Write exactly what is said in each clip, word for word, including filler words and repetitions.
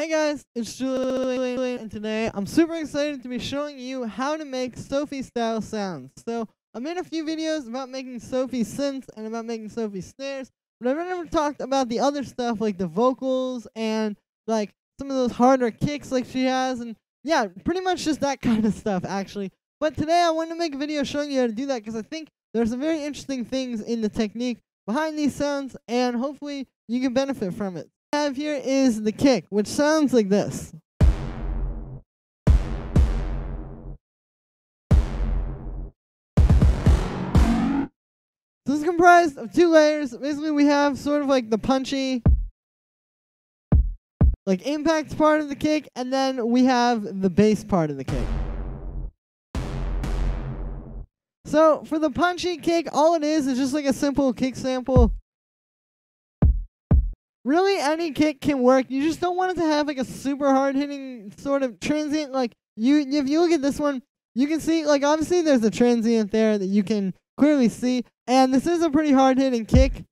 Hey guys, it's Julie, and today I'm super excited to be showing you how to make Sophie style sounds. So, I made a few videos about making Sophie synths and about making Sophie snares, but I've never talked about the other stuff like the vocals and like some of those harder kicks like she has, and yeah, pretty much just that kind of stuff actually. But today I wanted to make a video showing you how to do that because I think there's some very interesting things in the technique behind these sounds, and hopefully you can benefit from it. Have here is the kick, which sounds like this. So it's comprised of two layers. Basically, we have sort of like the punchy, like impact part of the kick, and then we have the bass part of the kick. So for the punchy kick, all it is is just like a simple kick sample. Really, any kick can work. You just don't want it to have like a super hard-hitting sort of transient. Like you, if you look at this one, you can see like obviously there's a transient there that you can clearly see, and this is a pretty hard-hitting kick,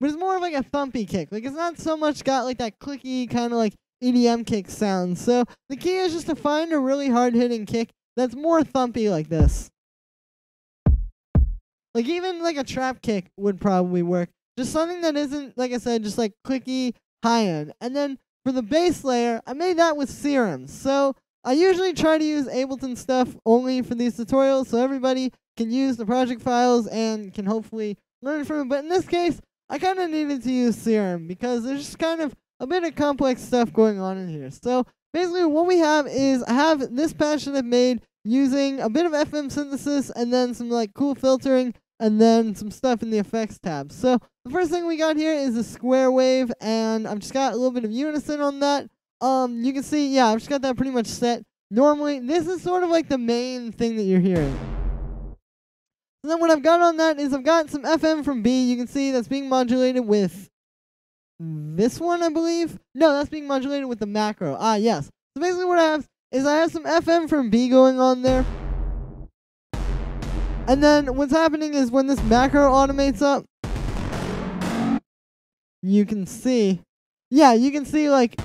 but it's more of like a thumpy kick. Like it's not so much got like that clicky kind of like E D M kick sound. So the key is just to find a really hard-hitting kick that's more thumpy like this. Like even like a trap kick would probably work. Just something that isn't, like I said, just like clicky, high-end. And then for the bass layer, I made that with Serum. So I usually try to use Ableton stuff only for these tutorials so everybody can use the project files and can hopefully learn from it. But in this case, I kind of needed to use Serum because there's just kind of a bit of complex stuff going on in here. So basically what we have is I have this patch that I've made using a bit of F M synthesis and then some like cool filtering and then some stuff in the effects tab. So the first thing we got here is a square wave, and I've just got a little bit of unison on that. Um, you can see, yeah, I've just got that pretty much set. Normally, this is sort of like the main thing that you're hearing. And then what I've got on that is I've got some F M from B. You can see that's being modulated with this one, I believe. No, that's being modulated with the macro. Ah, yes. So basically what I have is I have some F M from B going on there. And then what's happening is when this macro automates up, you can see, yeah, you can see like,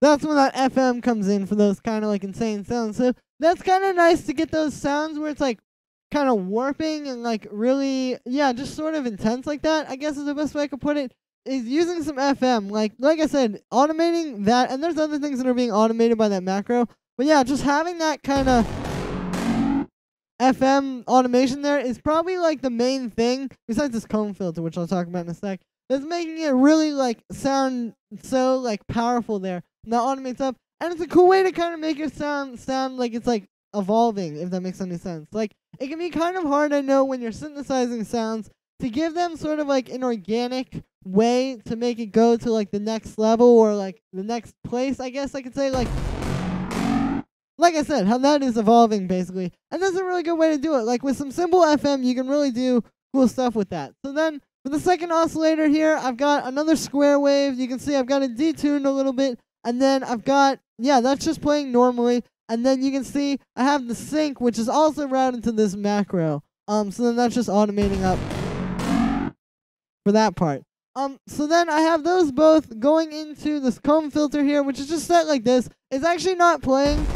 that's when that F M comes in for those kind of like insane sounds. So that's kind of nice to get those sounds where it's like kind of warping and like really, yeah, just sort of intense like that, I guess is the best way I could put it, is using some F M. Like, like I said, automating that, and there's other things that are being automated by that macro, but yeah, just having that kind of F M automation there is probably like the main thing, besides this comb filter, which I'll talk about in a sec, that's making it really like sound so like powerful there. And that automates up, and it's a cool way to kind of make it sound sound like it's like evolving, if that makes any sense. Like it can be kind of hard, I know, when you're synthesizing sounds to give them sort of like an organic way to make it go to like the next level or like the next place, I guess I could say, like Like I said, how that is evolving, basically. And that's a really good way to do it. Like, with some simple F M, you can really do cool stuff with that. So then, for the second oscillator here, I've got another square wave. You can see I've got it detuned a little bit. And then I've got, yeah, that's just playing normally. And then you can see I have the sync, which is also routed to this macro. Um, so then that's just automating up for that part. Um, so then I have those both going into this comb filter here, which is just set like this. It's actually not playing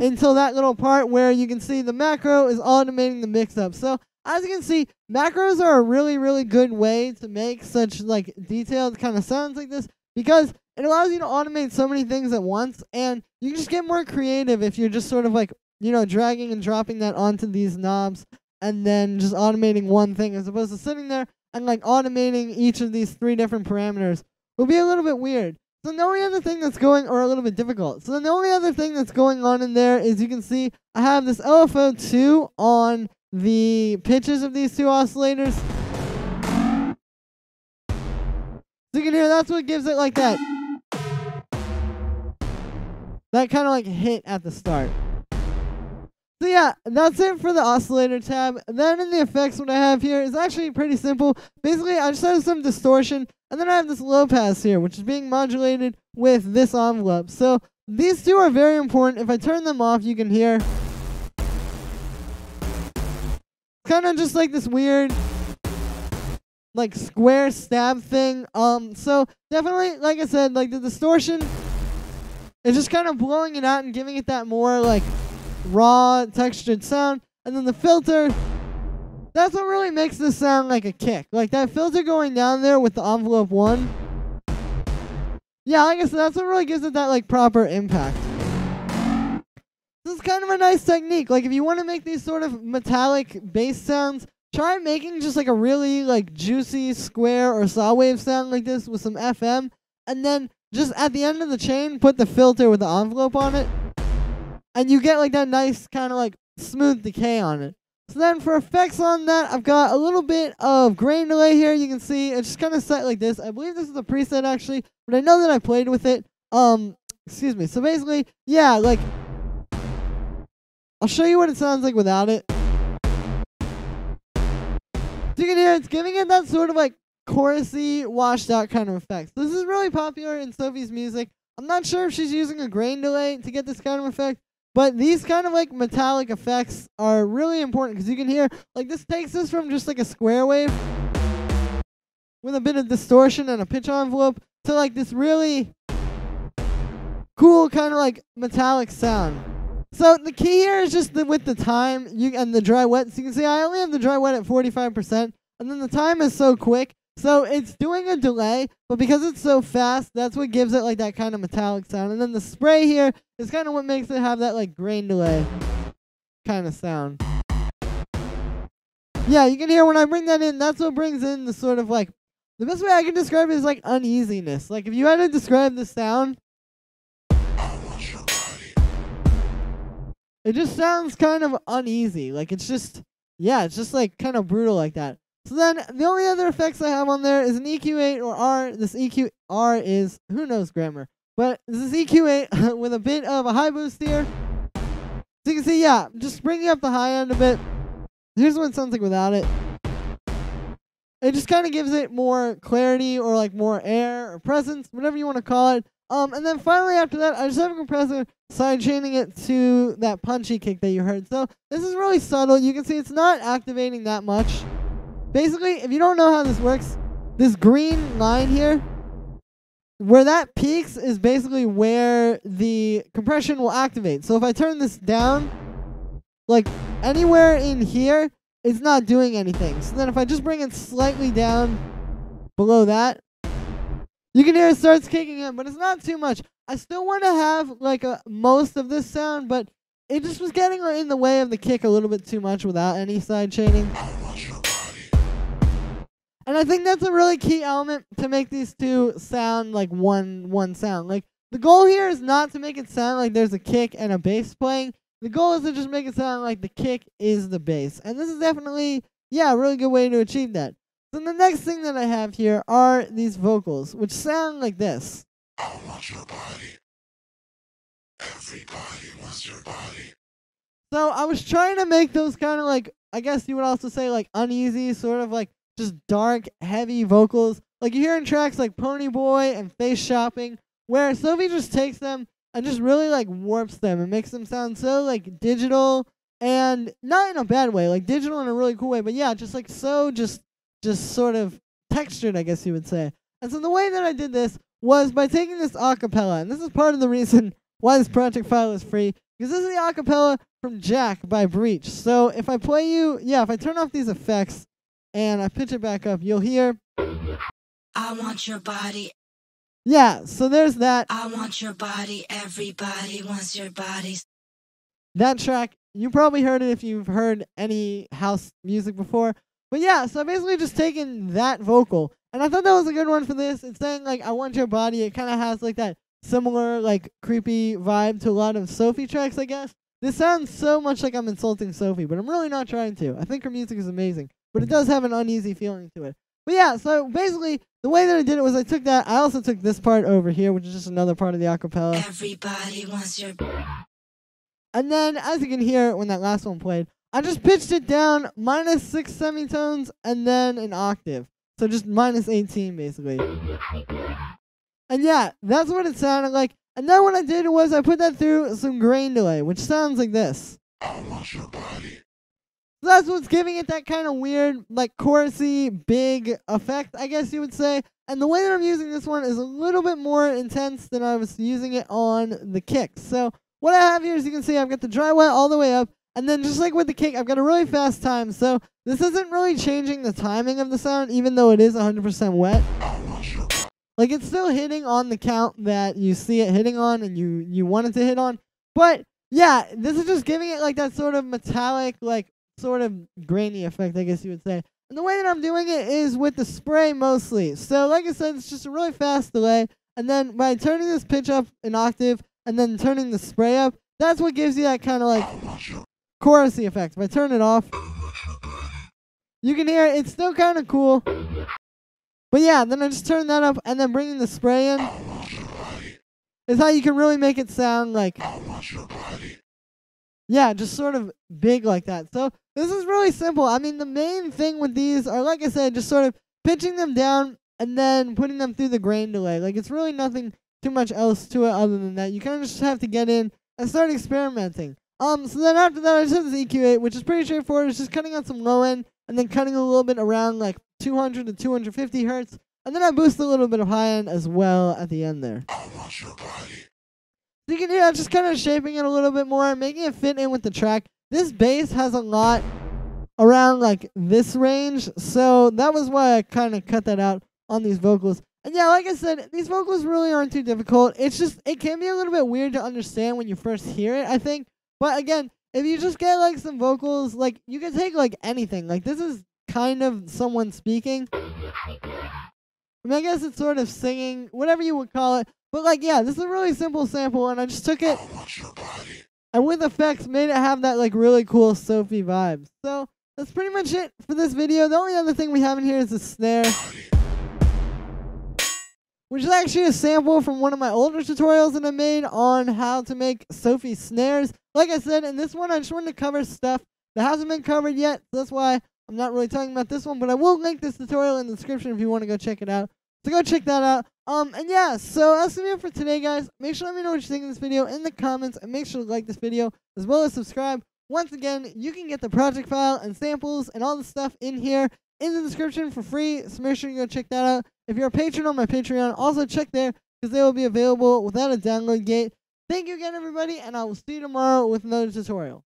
until that little part where you can see the macro is automating the mix-up. So, as you can see, macros are a really, really good way to make such, like, detailed kind of sounds like this, because it allows you to automate so many things at once, and you can just get more creative if you're just sort of, like, you know, dragging and dropping that onto these knobs, and then just automating one thing, as opposed to sitting there and, like, automating each of these three different parameters. It would be a little bit weird. So the only other thing that's going, or a little bit difficult. So then the only other thing that's going on in there is you can see I have this L F O two on the pitches of these two oscillators. So you can hear that's what gives it like that. That kind of like hit at the start. So yeah, that's it for the oscillator tab. Then in the effects, what I have here is actually pretty simple. Basically, I just have some distortion, and then I have this low pass here, which is being modulated with this envelope. So these two are very important. If I turn them off, you can hear kind of just like this weird, like square stab thing. Um, so definitely, like I said, like the distortion is just kind of blowing it out and giving it that more like raw textured sound. And then the filter, that's what really makes this sound like a kick. Like that filter going down there with the envelope one. Yeah, like I said, that's what really gives it that like proper impact. This is kind of a nice technique. Like if you want to make these sort of metallic bass sounds, try making just like a really like juicy square or saw wave sound like this with some F M, and then just at the end of the chain put the filter with the envelope on it, and you get like that nice kind of like smooth decay on it. So then for effects on that, I've got a little bit of grain delay here. You can see it's just kind of set like this. I believe this is a preset actually, but I know that I played with it. Um, excuse me. So basically, yeah, like I'll show you what it sounds like without it. So you can hear it's giving it that sort of like chorusy, washed out kind of effect. So this is really popular in Sophie's music. I'm not sure if she's using a grain delay to get this kind of effect, but these kind of like metallic effects are really important because you can hear like this takes this from just like a square wave with a bit of distortion and a pitch envelope to like this really cool kind of like metallic sound. So the key here is just the, with the time you and the dry wet. So you can see I only have the dry wet at forty-five percent, and then the time is so quick. So it's doing a delay, but because it's so fast, that's what gives it like that kind of metallic sound. And then the spray here is kind of what makes it have that like grain delay kind of sound. Yeah, you can hear when I bring that in, that's what brings in the sort of like, the best way I can describe it is like uneasiness. Like if you had to describe the sound, it just sounds kind of uneasy. Like it's just, yeah, it's just like kind of brutal like that. So then the only other effects I have on there is an E Q eight or R. This E Q R is, who knows grammar, but this is E Q eight with a bit of a high boost here. So you can see, yeah, just bringing up the high end a bit. Here's what it sounds like without it. It just kind of gives it more clarity or like more air or presence, whatever you want to call it. Um, and then finally after that, I just have a compressor side-chaining it to that punchy kick that you heard. So this is really subtle. You can see it's not activating that much. Basically, if you don't know how this works, this green line here, where that peaks is basically where the compression will activate. So if I turn this down, like anywhere in here, it's not doing anything. So then if I just bring it slightly down below that, you can hear it starts kicking in, but it's not too much. I still want to have like a, most of this sound, but it just was getting in the way of the kick a little bit too much without any side chaining. And I think that's a really key element to make these two sound like one one sound. Like the goal here is not to make it sound like there's a kick and a bass playing. The goal is to just make it sound like the kick is the bass. And this is definitely, yeah, a really good way to achieve that. So the next thing that I have here are these vocals, which sound like this. I want your body. Everybody wants your body. So I was trying to make those kind of like, I guess you would also say like uneasy, sort of like just dark, heavy vocals. Like you hear in tracks like Pony Boy and Face Shopping, where Sophie just takes them and just really like warps them and makes them sound so like digital, and not in a bad way, like digital in a really cool way, but yeah, just like so just just sort of textured, I guess you would say. And so the way that I did this was by taking this acapella, and this is part of the reason why this project file is free, because this is the acapella from Jack by Breach. So if I play you, yeah, if I turn off these effects and I pitch it back up, you'll hear I want your body. Yeah, so there's that. I want your body, everybody wants your bodies. That track, you probably heard it if you've heard any house music before. But yeah, so I basically just taken that vocal, and I thought that was a good one for this. It's saying like, I want your body. It kind of has like that similar like creepy vibe to a lot of Sophie tracks, I guess. This sounds so much like I'm insulting Sophie, but I'm really not trying to. I think her music is amazing, but it does have an uneasy feeling to it. But yeah, so basically the way that I did it was I took that. I also took this part over here, which is just another part of the acapella. Everybody wants your body. And then as you can hear when that last one played, I just pitched it down minus six semitones and then an octave. So just minus eighteen basically. And yeah, that's what it sounded like. And then what I did was I put that through some grain delay, which sounds like this. I want your body. That's what's giving it that kind of weird, like, chorusy, big effect, I guess you would say. And the way that I'm using this one is a little bit more intense than I was using it on the kicks. So what I have here is, you can see I've got the dry wet all the way up. And then just like with the kick, I've got a really fast time. So this isn't really changing the timing of the sound, even though it is one hundred percent wet. Like, it's still hitting on the count that you see it hitting on and you, you want it to hit on. But yeah, this is just giving it like that sort of metallic, like, sort of grainy effect, I guess you would say. And the way that I'm doing it is with the spray mostly. So like I said, it's just a really fast delay, and then by turning this pitch up an octave and then turning the spray up, that's what gives you that kind of like chorusy effect. If I turn it off, you can hear it. It's still kind of cool, but yeah, then I just turn that up, and then bringing the spray in is how you can really make it sound like, yeah, just sort of big like that. So this is really simple. I mean, the main thing with these are, like I said, just sort of pitching them down and then putting them through the grain delay. Like, it's really nothing too much else to it other than that. You kind of just have to get in and start experimenting. Um, so then after that, I just have this E Q eight, which is pretty straightforward. It's just cutting out some low end and then cutting a little bit around like two hundred to two fifty hertz. And then I boost a little bit of high end as well at the end there. I want your body. You can hear I'm just kind of shaping it a little bit more, making it fit in with the track. This bass has a lot around like this range, so that was why I kind of cut that out on these vocals. And yeah, like I said, these vocals really aren't too difficult. It's just, it can be a little bit weird to understand when you first hear it, I think. But again, if you just get like some vocals, like, you can take like anything. Like, this is kind of someone speaking. I mean, I guess it's sort of singing, whatever you would call it. But like, yeah, this is a really simple sample, and I just took it and with effects made it have that like really cool Sophie vibe. So that's pretty much it for this video. The only other thing we have in here is the snare, which is actually a sample from one of my older tutorials that I made on how to make Sophie snares. Like I said, in this one I just wanted to cover stuff that hasn't been covered yet, so that's why I'm not really talking about this one, but I will link this tutorial in the description if you want to go check it out. So go check that out. Um, and yeah, so that's going to be it for today, guys. Make sure to let me know what you think of this video in the comments, and make sure to like this video as well as subscribe. Once again, you can get the project file and samples and all the stuff in here in the description for free, so make sure you go check that out. If you're a patron on my Patreon, also check there, because they will be available without a download gate. Thank you again, everybody, and I will see you tomorrow with another tutorial.